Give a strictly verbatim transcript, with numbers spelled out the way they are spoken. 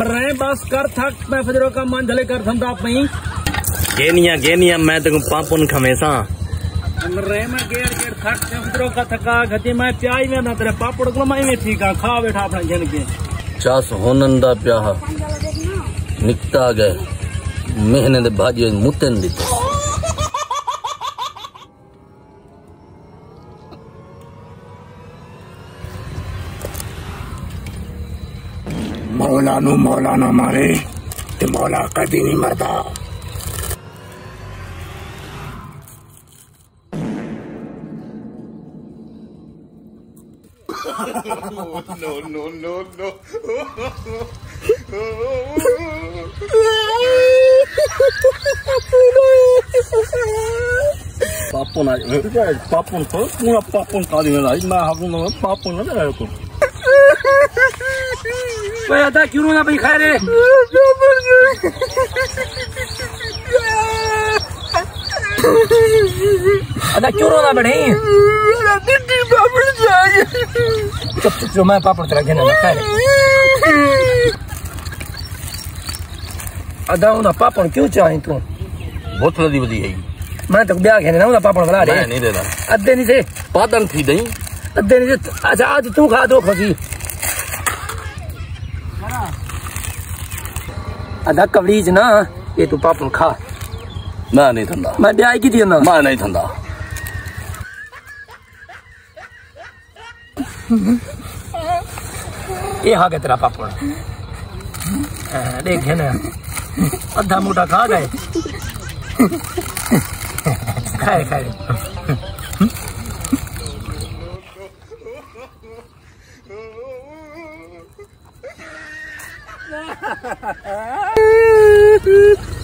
मरे बस कर थक मैं फजरो का मन झले कर थम आप नहीं गेनिया गेनिया मैं तक पापुन खमेसा मरे मैं गेर गेर थक फजरो का थका घती मैं चाय में ना तेरे पापड़ को मैं में ठीक खा बैठा अपना जन के चास होनंदा प्याह निकता गए मेहने दे भाजी मुतन दी मौला नू मौलाना मारे ते मौला कदी नहीं मरदा। नो नो नो नो पापुन आई पापुन तो पूरा पापुन का दिन आई मैं हम पापुन ना रहे को था क्यों ना भाई खा रहे अदा क्यों रोना बड़े चुप चुप चुप मैं पापड़ चला जाना खा रहे अदा उन्हें पापड़ क्यों चाहे तू बहुत लदी बदी आई मैं तो ब्याह खेने ना उन्हें पापड़ बना रहे नहीं देना अदे नहीं से पादन थी दई अदे नहीं से अच्छा आज तू खा दो खसी अदा कवरीज ना ये तू पापुन खा मैं नहीं ठंडा मैं ब्याह की थी ना मैं नहीं ठंडा ये हा के तेरा पापुन देखे ना अद्धा मोटा खा गए खाए खाए Ha ha ha ha!